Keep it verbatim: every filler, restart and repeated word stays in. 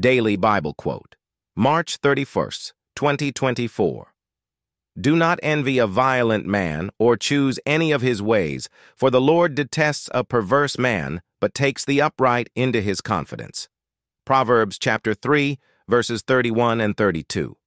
Daily Bible Quote, March thirty-first, twenty twenty-four. Do not envy a violent man or choose any of his ways, for the Lord detests a perverse man, but takes the upright into his confidence. Proverbs chapter three, verses thirty-one and thirty-two.